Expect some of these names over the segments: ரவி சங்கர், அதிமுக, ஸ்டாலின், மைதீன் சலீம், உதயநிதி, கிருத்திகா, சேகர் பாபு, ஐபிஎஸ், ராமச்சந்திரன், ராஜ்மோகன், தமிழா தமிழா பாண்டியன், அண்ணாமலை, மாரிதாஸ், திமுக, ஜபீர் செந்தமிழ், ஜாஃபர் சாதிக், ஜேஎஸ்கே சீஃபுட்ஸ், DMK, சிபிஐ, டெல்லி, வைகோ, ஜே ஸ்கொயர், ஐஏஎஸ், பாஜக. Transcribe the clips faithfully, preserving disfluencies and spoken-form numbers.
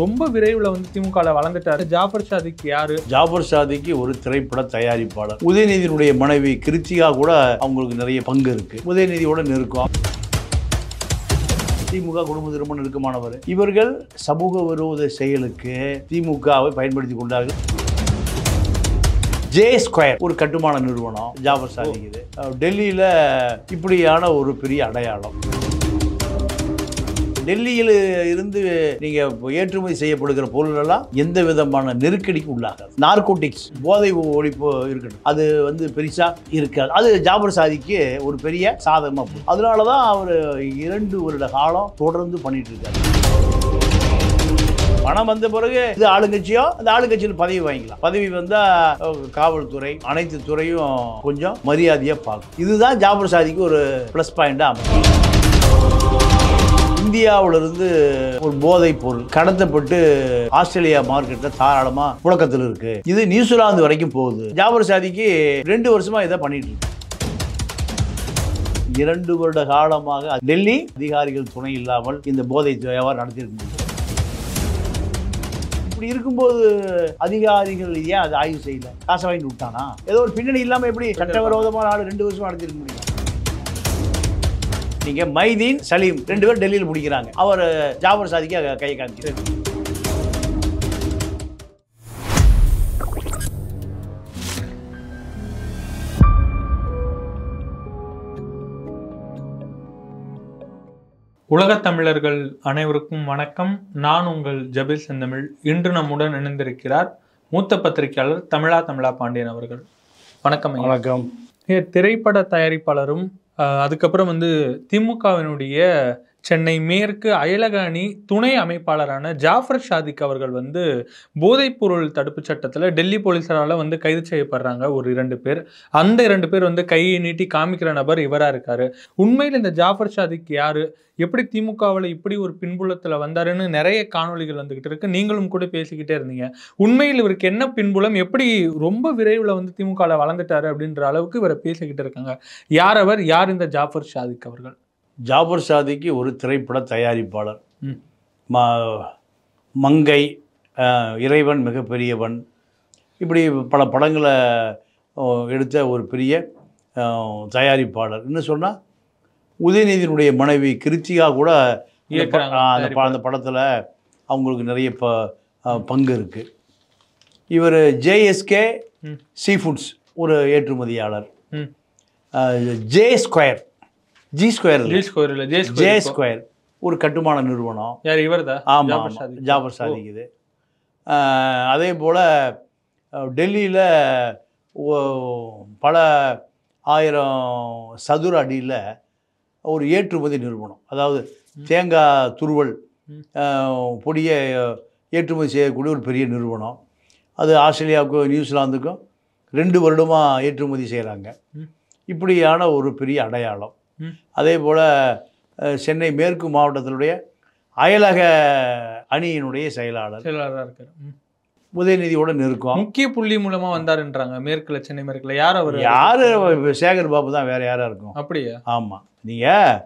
ரொம்ப விரைவில் வந்து திமுகல வளர்ந்துட்டாரு. ஜாஃபர் சாதிக் யாரு? ஜாஃபர் சாதிக்கு ஒரு திரைப்பட தயாரிப்பாளர். உதயநிதியினுடைய மனைவி கிருத்திகா கூட அவங்களுக்கு நிறைய பங்கு இருக்கு. உதயநிதியோட நெருக்கம். திமுக குடும்பத்து ரொம்ப நெருக்கமானவர். இவர்கள் சமூக விரோத செயலுக்கு திமுகவை பயன்படுத்தி கொண்டார்கள். ஜே ஸ்கொயர் ஒரு கட்டுமான நிறுவனம் ஜாஃபர் சாதிக். இது டெல்லியில இப்படியான ஒரு பெரிய அடையாளம். டெல்லியில் இருந்து நீங்கள் ஏற்றுமதி செய்யப்படுகிற பொருளெல்லாம் எந்த விதமான நெருக்கடிக்கு உள்ளாக நார்கோட்டிக்ஸ் போதை ஒழிப்பு இருக்கட்டும், அது வந்து பெருசாக இருக்காது. அது ஜாஃபர் சாதிக்கு ஒரு பெரிய சாதகமாக போகும். அதனால தான் அவர் இரண்டு வருட காலம் தொடர்ந்து பண்ணிட்டு இருக்காரு. பணம் வந்த பிறகு இது ஆளுங்கட்சியோ அந்த ஆளுங்கட்சியில் பதவி வாங்கிக்கலாம். பதவி வந்தால் காவல்துறை அனைத்து துறையும் கொஞ்சம் மரியாதையாக பார்க்கும். இதுதான் ஜாஃபர் சாதிக்கு ஒரு ப்ளஸ் பாயிண்டாக அமைக்கும். இந்தியாவிலிருந்து ஒரு போதைப் பொருள் கடத்தப்பட்டு ஆஸ்திரேலியா மார்க்கெட்டில் தாராளமா புழக்கத்தில் இருக்கு. இது நியூசிலாந்து வரைக்கும் போகுது. ஜாஃபர் சாதிக்கு ரெண்டு வருஷமா இதை பண்ணிட்டு இருக்கு. இரண்டு வருட காலமாக டெல்லி அதிகாரிகள் துணை இல்லாமல் இந்த போதை வியாபாரம் நடத்தியிருக்க முடியும். இப்படி இருக்கும்போது அதிகாரிகள் ஏன் அதை ஆய்வு செய்யல? காசை வாங்கிட்டு விட்டானா? ஏதோ ஒரு பின்னணி இல்லாமல் எப்படி சட்டவிரோதமான ஆள் ரெண்டு வருஷமா நடத்திருக்க முடியும்? நீங்க மைதீன் சலீம் ரெண்டு பேர் டெல்லியில் முடிக்கிறாங்க. அவர் ஜாஃபர் சாதிக்கு கை காமிக்கிறார். உலகத் தமிழர்கள் அனைவருக்கும் வணக்கம். நான் உங்கள் ஜபீர் செந்தமிழ். இன்று நம்முடன் இணைந்திருக்கிறார் மூத்த பத்திரிகையாளர் தமிழா தமிழா பாண்டியன் அவர்கள். வணக்கம். வணக்கம். திரைப்பட தயாரிப்பாளரும் அதுக்கப்புறம் வந்து திமுகவினுடைய சென்னை மேற்கு அயலக அணி துணை அமைப்பாளரான ஜாஃபர் சாதிக் அவர்கள் வந்து போதைப்பொருள் தடுப்பு சட்டத்தில் டெல்லி போலீஸரால் வந்து கைது செய்யப்படுறாங்க. ஒரு இரண்டு பேர், அந்த இரண்டு பேர் வந்து கையை நீட்டி காமிக்கிற நபர் இவராக இருக்கார். உண்மையில் இந்த ஜாஃபர் சாதிக் யார், எப்படி திமுகவில் இப்படி ஒரு பின்புலத்தில் வந்தாருன்னு நிறைய காணொலிகள் வந்துக்கிட்டு இருக்கு. நீங்களும் கூட பேசிக்கிட்டே இருந்தீங்க. உண்மையில் இவருக்கு என்ன பின்புலம், எப்படி ரொம்ப விரைவில் வந்து திமுகவில் வளர்ந்துட்டாரு அப்படின்ற அளவுக்கு இவரை பேசிக்கிட்டு இருக்காங்க. யார் அவர், யார் இந்த ஜாஃபர் சாதிக் அவர்கள்? ஜாஃபர் சாதிக்கு ஒரு திரைப்பட தயாரிப்பாளர். மா மங்கை, இறைவன் மிகப்பெரியவன், இப்படி பல படங்களை எடுத்த ஒரு பெரிய தயாரிப்பாளர். இன்னும் சொன்னால் உதயநிதியினுடைய மனைவி கிருத்திகா கூட அந்த படத்தில் அவங்களுக்கு நிறைய ப பங்கு இருக்குது. இவர் ஜேஎஸ்கே சீஃபுட்ஸ் ஒரு ஏற்றுமதியாளர். ஜே ஸ்கொயர் G square ஜே ஸ்கொயர் ஒரு கட்டுமான நிறுவனம். ஆமாம், ஜாஃபர் சாதிக். இது அதே போல் டெல்லியில் பல ஆயிரம் சதுர அடியில் ஒரு ஏற்றுமதி நிறுவனம், அதாவது தேங்காய் துருவல் பொடியை ஏற்றுமதி செய்யக்கூடிய ஒரு பெரிய நிறுவனம். அது ஆஸ்திரேலியாவுக்கும் நியூசிலாந்துக்கும் ரெண்டு வருடமாக ஏற்றுமதி செய்கிறாங்க. இப்படியான ஒரு பெரிய அடையாளம். அதே போல் சென்னை மேற்கு மாவட்டத்தினுடைய அயலக அணியினுடைய செயலாளர் செயலாளராக இருக்கார். உதயநிதியோட நெருக்கம். முக்கிய புள்ளி மூலமாக வந்தாருன்றாங்க மேற்கில், சென்னை மேற்கில். யார் அவர்? யார்? சேகர் பாபு தான். வேறு யாராக இருக்கும்? அப்படியா? ஆமாம். நீங்கள்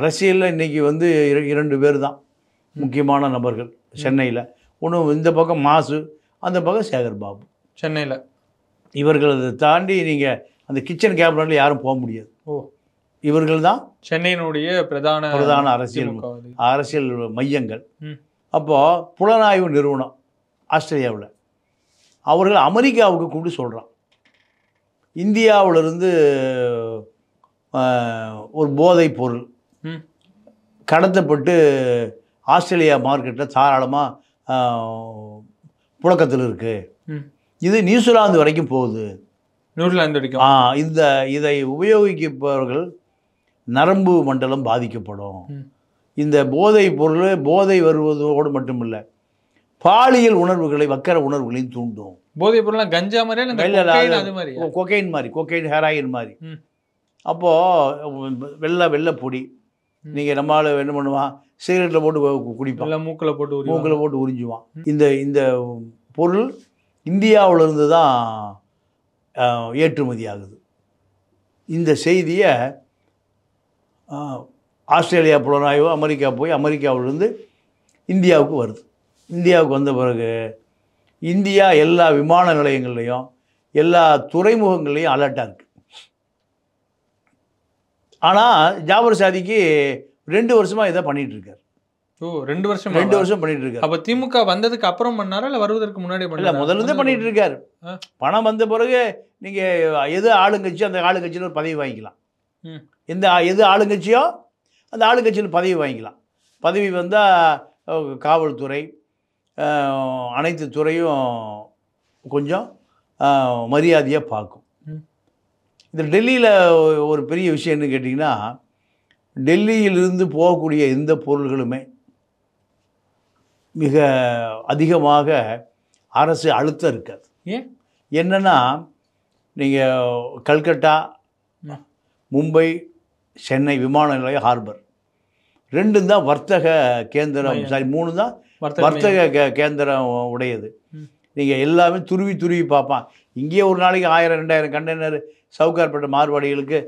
அரசியலில் இன்றைக்கி வந்து இரண்டு பேர் தான் முக்கியமான நபர்கள் சென்னையில். ஒன்று இந்த பக்கம் மாசு, அந்த பக்கம் சேகர் பாபு சென்னையில். இவர்களை தாண்டி நீங்கள் அந்த கிச்சன் கேபினட்டில் யாரும் போக முடியாது. ஓ, இவர்கள் தான் சென்னையினுடைய பிரதான பிரதான அரசியல் அரசியல் மையங்கள். அப்போது புலனாய்வு நிறுவனம் ஆஸ்திரேலியாவில் அவர்கள் அமெரிக்காவுக்கு கூப்பிட்டு சொல்கிறான், இந்தியாவிலிருந்து ஒரு போதைப் பொருள் கடத்தப்பட்டு ஆஸ்திரேலியா மார்க்கெட்டில் தாராளமாக புழக்கத்தில் இருக்குது. இது நியூசிலாந்து வரைக்கும் போகுது. நியூசிலாந்து வரைக்கும். ஆ, இந்த இதை உபயோகிப்பவர்கள் நரம்பு மண்டலம் பாதிக்கப்படும். இந்த போதை பொருள் போதை வருவதோடு மட்டும் இல்லை, பாலியல் உணர்வுகளை வக்கர உணர்வுகளையும் தூண்டும். போதைப் பொருள்லாம் கஞ்சா மாதிரி, கொக்கைன் மாதிரி, கொக்கைன் ஹெராயின் மாதிரி. அப்போது வெள்ளை வெள்ளை பொடி நீங்கள் நம்மளால் என்ன பண்ணுவான், சிகரெட்டில் போட்டு குடிப்பான், மூக்கில் போட்டு மூக்கில் போட்டு உறிஞ்சுவான். இந்த இந்த பொருள் இந்தியாவிலிருந்து தான் ஏற்றுமதி ஆகுது. இந்த செய்தியை ஆஸ்திரேலியா புலனாய்வு அமெரிக்கா போய் அமெரிக்காவிலிருந்து இந்தியாவுக்கு வருது. இந்தியாவுக்கு வந்த பிறகு இந்தியா எல்லா விமான நிலையங்கள்லையும் எல்லா துறைமுகங்கள்லையும் அலர்ட்டாக இருக்குது. ஆனால் ஜாபர் சாதிக்கு ரெண்டு வருஷமாக இதை பண்ணிகிட்ருக்கார். ஓ ரெண்டு வருஷம் ரெண்டு வருஷம் பண்ணிகிட்டு இருக்காரு. அப்போ திமுக வந்ததுக்கு அப்புறம் பண்ணாரா இல்லை வருவதற்கு முன்னாடி பண்ணல? முதல்லேருந்தே பண்ணிகிட்டு இருக்காரு. பணம் வந்த பிறகு நீங்கள் எது ஆளுங்கட்சியோ அந்த ஆளுங்கட்சியில் ஒரு பதவி வாங்கிக்கலாம். எந்த எது ஆளுங்கட்சியோ அந்த ஆளுங்கட்சியில் பதவி வாங்கிக்கலாம். பதவி வந்தால் காவல்துறை அனைத்து துறையும் கொஞ்சம் மரியாதையாக பார்க்கும். இந்த டெல்லியில் ஒரு பெரிய விஷயம்னு கேட்டிங்கன்னா, டெல்லியிலிருந்து போகக்கூடிய எந்த பொருள்களுமே மிக அதிகமாக அரசு அழுத்தம் இருக்காது. ஏன் என்னென்னா, நீங்கள் கல்கட்டா, மும்பை, சென்னை விமான நிலைய ஹார்பர் ரெண்டும் தான் வர்த்தக கேந்திரம், சாரி மூணு தான் வர்த்தக கே கேந்திரம் உடையது. நீங்கள் எல்லாமே துருவி துருவி பார்ப்பான். இங்கேயே ஒரு நாளைக்கு ஆயிரம் ரெண்டாயிரம் கண்டெய்னர் சவுக்கார்பேட்டை மார்வாடிகளுக்கு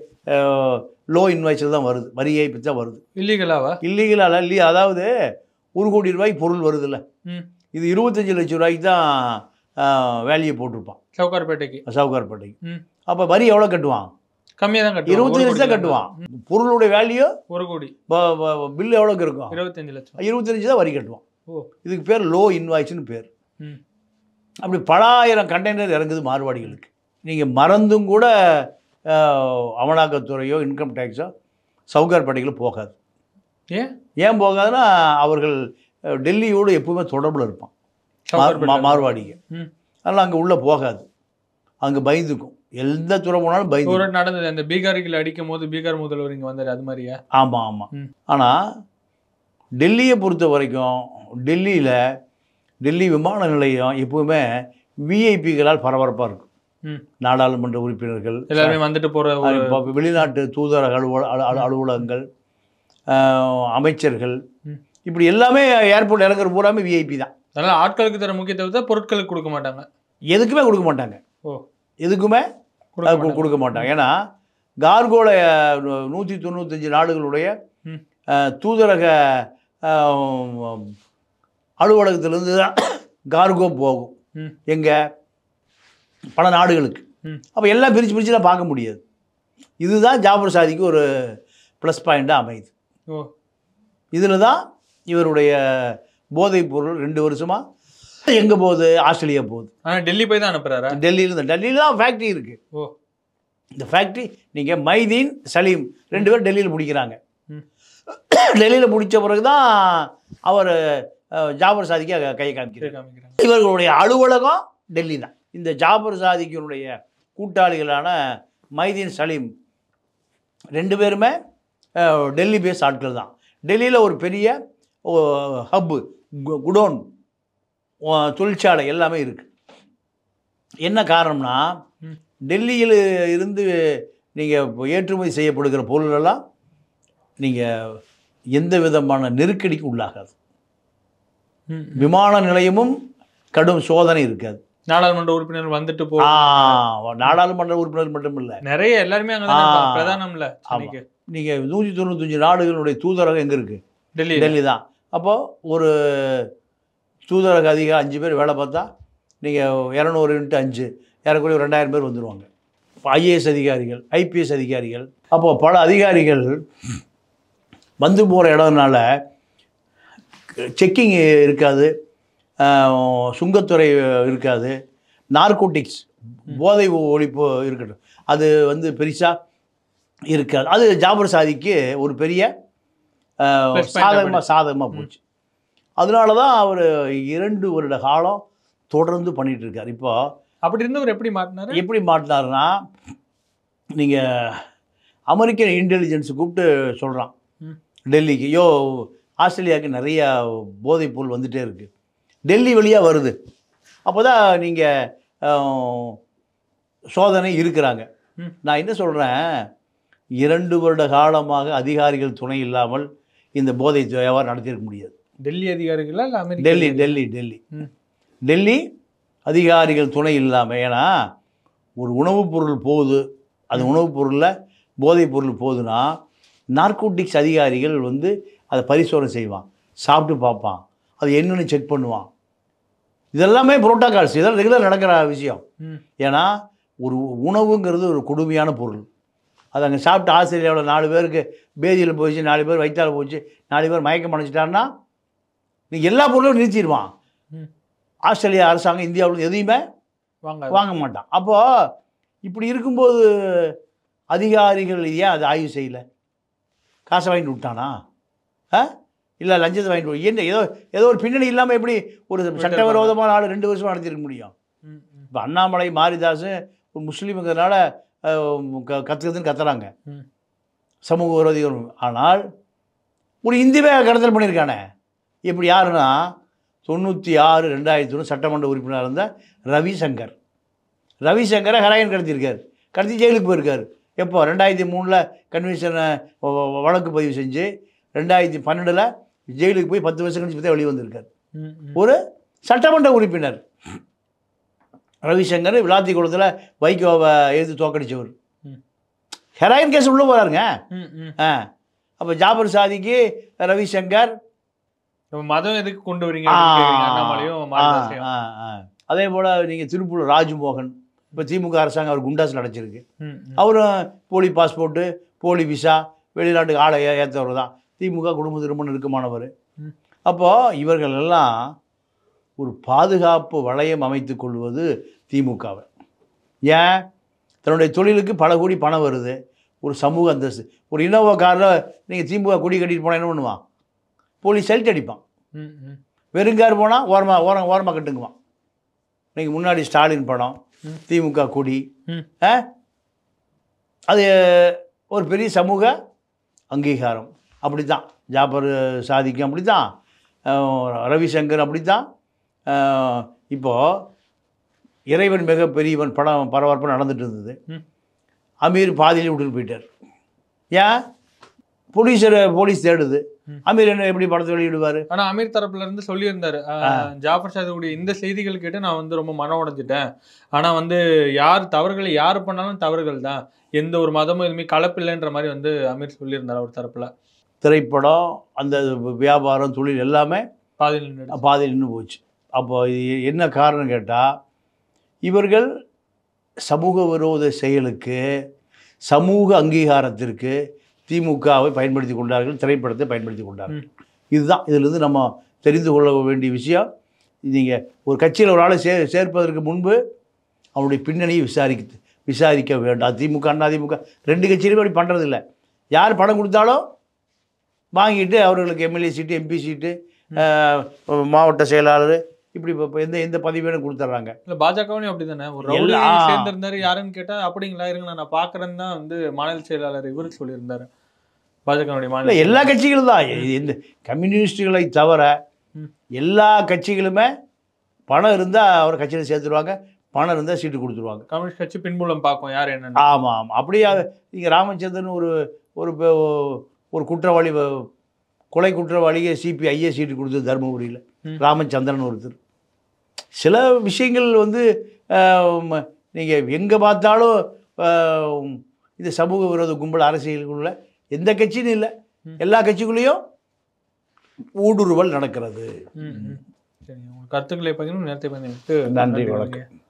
லோ இன்வாய்ஸில் தான் வருது, வரியை பற்றி தான் வருது. இல்லீகலாவா? இல்லீகலாக இல்லையா? அதாவது ஒரு கோடி ரூபாய்க்கு பொருள் வருதுல்ல, இது இருபத்தஞ்சி லட்சம் ரூபாய்க்கு தான் வேலையை போட்டிருப்பான் சவுக்கார்பேட்டைக்கு சவுக்கார்பேட்டைக்கு. அப்போ வரி எவ்வளோ கட்டுவான்? கம்மியாக தான் கட்டுவான், இருபத்தஞ்சு லட்சம் தான் கட்டுவான். பொருளுடைய வேல்யூ ஒரு கோடி, பில் எவ்வளோக்கு இருக்கும்? இருபத்தஞ்சி லட்சம், இருபத்தஞ்சு தான் வரி கட்டுவான். ஓ இதுக்கு பேர் லோ இன்வாய்ஸ்ன்னு பேர். அப்படி பல ஆயிரம் கண்டெய்னர் இறங்குது மார்வாடிகளுக்கு. நீங்கள் மறந்தும் கூட அமலாக்கத்துறையோ இன்கம் டேக்ஸோ சவுகார்பேட்டையில் போகாது. ஏன் ஏன் போகாதுன்னா, அவர்கள் டெல்லியோடு எப்பவுமே தொடர்பில் இருப்பான் மார்வாடிங்க, அதனால் அங்கே உள்ளே போகாது. அங்கே பயந்துக்கும், எந்த துறை போனாலும் பயந்து. நடந்தது அந்த பீகாரில் அடிக்கும் போது பீகார் முதல்வர் இங்கே வந்தார், அது மாதிரியா? ஆமாம் ஆமாம். ஆனால் டெல்லியை பொறுத்த வரைக்கும், டெல்லியில் டெல்லி விமான நிலையம் எப்பவுமே விஐபிகளால் பரபரப்பாக இருக்கும். நாடாளுமன்ற உறுப்பினர்கள் எல்லாருமே வந்துட்டு போகிற, வெளிநாட்டு தூதரக அலுவல அலுவலகங்கள் அமைச்சர்கள் இப்படி எல்லாமே ஏர்போர்ட் இறங்குற பூராமே விஐபி தான். அதனால் ஆட்களுக்கு தர முக்கியத்துவத்தை பொருட்களுக்கு கொடுக்க மாட்டாங்க, எதுக்குமே கொடுக்க மாட்டாங்க. ஓ எதுக்குமே கொடுக்க மாட்டாங்க. ஏன்னா கார்கோல நூற்றி தொண்ணூத்தஞ்சு நாடுகளுடைய தூதரக அலுவலகத்திலேருந்து தான் கார்கோ போகும் எங்கே பல நாடுகளுக்கு. அப்போ எல்லாம் பிரித்து பிரிச்சுலாம் பார்க்க முடியாது. இதுதான் ஜாபர் சாதிக்கு ஒரு ப்ளஸ் பாயிண்ட்டாக அமையுது. ஓ இதில் தான் இவருடைய போதைப் பொருள் ரெண்டு வருஷமாக எங்கே போகுது? ஆஸ்திரேலியா போகுது. ஆனால் டெல்லி போய் தான் அனுப்புகிறாரா? டெல்லியில் தான் டெல்லியில் தான் ஃபேக்ட்ரி இருக்குது. ஓ இந்த ஃபேக்ட்ரி நீங்கள் மைதீன் சலீம் ரெண்டு பேரும் டெல்லியில் பிடிக்கிறாங்க. டெல்லியில் பிடிச்ச பிறகு தான் அவர் ஜாபர் சாதிக்கு கை காமிக்கிறார். இவர்களுடைய அலுவலகம் டெல்லி தான். இந்த ஜாபர் சாதிக்கினுடைய கூட்டாளிகளான மைதீன் சலீம் ரெண்டு பேருமே டெல்லி பேஸ் ஆட்கள் தான். டெல்லியில் ஒரு பெரிய ஹப்பு, குடோன், தொழிற்சாலை எல்லாமே இருக்குது. என்ன காரணம்னா, டெல்லியில் இருந்து நீங்கள் ஏற்றுமதி செய்யப்படுகிற பொருளெல்லாம் நீங்கள் எந்த விதமான நெருக்கடிக்கு உள்ளாகாது. விமான நிலையமும் கடும் சோதனை இருக்காது. நாடாளுமன்ற உறுப்பினர் வந்துட்டு போ நாடாளுமன்ற உறுப்பினர் மட்டும் இல்லை, நிறைய எல்லாருமே பிரதானம்ல. நீங்கள் நூற்றி தொண்ணூத்தஞ்சு நாடுகளுடைய தூதரகம் எங்கே இருக்குது? டெல்லி டெல்லி தான். அப்போது ஒரு தூதரக அதிகம் அஞ்சு பேர் வேலை பார்த்தா நீங்கள் இரநூறு இன்ட்டு அஞ்சு ஏறக்குறைய ரெண்டாயிரம் பேர் வந்துடுவாங்க. இப்போ ஐஏஎஸ் அதிகாரிகள், ஐபிஎஸ் அதிகாரிகள், அப்போது பல அதிகாரிகள் வந்து போகிற இடம்னால செக்கிங் இருக்காது, சுங்கத்துறை இருக்காது, நார்கோட்டிக்ஸ் போதை ஒழிப்பு இருக்கட்டும் அது வந்து பெருசாக இருக்காது. அது ஜாபர் சாதிக்கு ஒரு பெரிய சாதகமாக சாதகமாக போச்சு. அதனால தான் அவர் இரண்டு வருட காலம் தொடர்ந்து பண்ணிகிட்ருக்கார். இப்போ அப்படி இருந்தவர் எப்படி மாட்டினார்? எப்படி மாட்டினார்னா, நீங்கள் அமெரிக்கன் இன்டெலிஜென்ஸ் கூப்பிட்டு சொல்கிறான் டெல்லிக்கு, யோ ஆஸ்திரேலியாவுக்கு நிறையா போதைப்பொருள் வந்துகிட்டே இருக்குது, டெல்லி வழியாக வருது, அப்போ தான் நீங்கள் சோதனை இருக்கிறாங்க. நான் என்ன சொல்கிறேன், இரண்டு வருட காலமாக அதிகாரிகள் துணை இல்லாமல் இந்த போதை வியாபாரம் நடத்தியிருக்க முடியாது. டெல்லி அதிகாரிகள் டெல்லி டெல்லி டெல்லி டெல்லி அதிகாரிகள் துணை இல்லாமல். ஏன்னா ஒரு உணவுப் பொருள் போகுது, அது உணவுப் பொருளில் போதைப் பொருள் போகுதுன்னா நார்கோட்டிக்ஸ் அதிகாரிகள் வந்து அதை பரிசோதனை செய்வான், சாப்பிட்டு பார்ப்பான், அது என்னன்னு செக் பண்ணுவான். இதெல்லாமே புரோட்டோகால்ஸ், இதெல்லாம் ரெகுலர் நடக்கிற விஷயம். ஏன்னா ஒரு உணவுங்கிறது ஒரு கொடுமையான பொருள். அது அங்கே சாப்பிட்டு ஆஸ்திரேலியாவில் நாலு பேருக்கு பேதியில் போச்சு, நாலு பேர் வயிற்றால் போச்சு, நாலு பேர் மயக்கம் அடைச்சிட்டாருன்னா நீ எல்லா பொருளும் நிறுத்திடுவான். ஆஸ்திரேலியா அரசாங்கம் இந்தியாவில் எதையுமே வாங்க வாங்க மாட்டான். அப்போது இப்படி இருக்கும்போது அதிகாரிகள் ஏன் அது ஆய்வு செய்யலை? காசை வாங்கிட்டு விட்டானா? ஆ இல்லை லஞ்சத்தை வாங்கிட்டு என்ன? ஏதோ ஏதோ ஒரு பின்னணி இல்லாமல் எப்படி ஒரு சட்டவிரோதமான ஆள் ரெண்டு வருஷமாக நடத்திருக்க முடியும்? இப்போ அண்ணாமலை மாரிதாஸும் ஒரு முஸ்லீமுங்கிறதுனால கற்றுக்கிறதுன்னு கத்துறாங்க, சமூக விரோதிகள். ஆனால் ஒரு இந்தியவே கடத்தல் பண்ணியிருக்கானே, எப்படி? யாருன்னா தொண்ணூற்றி ஆறு ரெண்டாயிரத்தி ஒன்று சட்டமன்ற உறுப்பினராக இருந்த ரவி சங்கர். ரவி சங்கரை ஹெராயின் கடத்தியிருக்கார், கடத்தி ஜெயிலுக்கு போயிருக்கார். எப்போ? ரெண்டாயிரத்தி மூணில் கன்விஷனை வழக்கு பதிவு செஞ்சு ரெண்டாயிரத்தி பன்னெண்டில் ஜெயிலுக்கு போய் பத்து வருஷம் கழிச்சு வெளியே வந்திருக்கார். ஒரு சட்டமன்ற உறுப்பினர் ரவிசங்கர், விளாத்திக்குளத்தில் வைகோவை எதிர்த்து தோக்கடிச்சவர். ஹெராயின் கேஸ் உள்ளே போகிறாருங்க. ஆ அப்போ ஜாபர் சாதிக்கு ரவிசங்கர் மதம் எதுக்கு கொண்டு வரீங்க? அதே போல் நீங்கள் திருப்பூர் ராஜ்மோகன், இப்போ திமுக அரசாங்கம் அவர் குண்டாஸ் அடைச்சிருக்கு. அவரும் போலி பாஸ்போர்ட்டு, போலி விசா, வெளிநாட்டுக்கு ஆளை ஏற்றவர் தான். திமுக குடும்பத்து ரொம்ப நெருக்கமானவர். அப்போது இவர்கள் எல்லாம் ஒரு பாதுகாப்பு வளையம் அமைத்து கொள்வது திமுகவை. ஏன்? தன்னுடைய தொழிலுக்கு பல கோடி பணம் வருது, ஒரு சமூக அந்தஸ்து. ஒரு இனோவா காரில் நீங்கள் திமுக கொடி கட்டிட்டு போனால் என்ன பண்ணுவான்? போலீஸ் செல்ட் அடிப்பான். வெறுங்கார் போனால் ஓரமாக ஓரம் ஓரமாக கட்டுங்குவான். நீங்கள் முன்னாடி ஸ்டாலின் படம், திமுக கொடி, அது ஒரு பெரிய சமூக அங்கீகாரம். அப்படி தான் ஜாபர் சாதிக்கும், அப்படி தான் ரவிசங்கர், அப்படி தான். இப்போது இறைவன் மிக பெரியவன் படம் பரபரப்பாக நடந்துட்டு இருந்தது. அமீர் பாதியிலே விட்டுட்டு போயிட்டார். ஏன்? போலீஸர் போலீஸ் தேடுது. அமீர் என்ன எப்படி படத்தை வெளியிடுவார்? ஆனால் அமீர் தரப்புல இருந்து சொல்லியிருந்தார், ஜாஃபர் சாதியுடைய இந்த செய்திகள் கேட்டு நான் வந்து ரொம்ப மன உடைஞ்சிட்டேன். ஆனால் வந்து யார் தவறுகள் யார் பண்ணாலும் தவறுகள் தான், எந்த ஒரு மதமும் எதுவுமே கலப்பில்லைன்ற மாதிரி வந்து அமீர் சொல்லியிருந்தார் அவர் தரப்பில். திரைப்படம், அந்த வியாபாரம், தொழில் எல்லாமே பாதியில் நின்று பாதியில் நின்று போச்சு. அப்போ இது என்ன காரணம் கேட்டால், இவர்கள் சமூக விரோத செயலுக்கு, சமூக அங்கீகாரத்திற்கு திமுகவை பயன்படுத்தி கொண்டார்கள், திரைப்படத்தை பயன்படுத்தி கொண்டார்கள். இதுதான் இதிலிருந்து நம்ம தெரிந்து கொள்ள வேண்டிய விஷயம். நீங்கள் ஒரு கட்சியில் ஒரு ஆளை சே சேர்ப்பதற்கு முன்பு அவனுடைய பின்னணியை விசாரிக்க விசாரிக்க வேண்டாம். திமுக அதிமுக ரெண்டு கட்சியிலுமே அப்படி பண்ணுறதில்லை. யார் பணம் கொடுத்தாலும் வாங்கிட்டு அவர்களுக்கு எம்எல்ஏ சீட்டு, எம்பி சீட்டு, மாவட்ட செயலாளர், இப்படி இப்போ எந்த எந்த பதவியும் கொடுத்துட்றாங்க. இல்லை பாஜகவுலையும் அப்படி தானே? ஒரு ரவுடி சேர்ந்திருந்தாரு யாருன்னு கேட்டால் அப்படிங்களா இருங்க நான் பார்க்குறேன்னு தான் வந்து மாநில செயலாளர் இவருக்கு சொல்லியிருந்தாரு. பாஜகவுடைய மாநில எல்லா கட்சிகளும் தான், இந்த கம்யூனிஸ்டுகளை தவிர எல்லா கட்சிகளுமே பணம் இருந்தால் அவரை கட்சியில் சேர்த்துருவாங்க, பணம் இருந்தால் சீட்டு கொடுத்துருவாங்க. கம்யூனிஸ்ட் கட்சி பின்புலம் பார்க்கும் யார் என்னென்னு. ஆமாம் ஆமாம். அப்படியே நீங்கள் ராமச்சந்திரன் ஒரு ஒரு குற்றவாளி, கொலை குற்றவாளியை சிபிஐயே சீட்டு கொடுத்தது தருமபுரியில், ராமச்சந்திரன் ஒருத்தர். சில விஷயங்கள் வந்து நீங்கள் எங்கே பார்த்தாலும் இந்த சமூக விரோத கும்பல் அரசியலுக்குள்ள எந்த கட்சின்னு இல்லை, எல்லா கட்சிக்குள்ளேயும் ஊடுருவல் நடக்கிறது. கருத்துக்களை பகிர்ந்து நேரத்தை பகிர்ந்து நன்றி, வணக்கம்.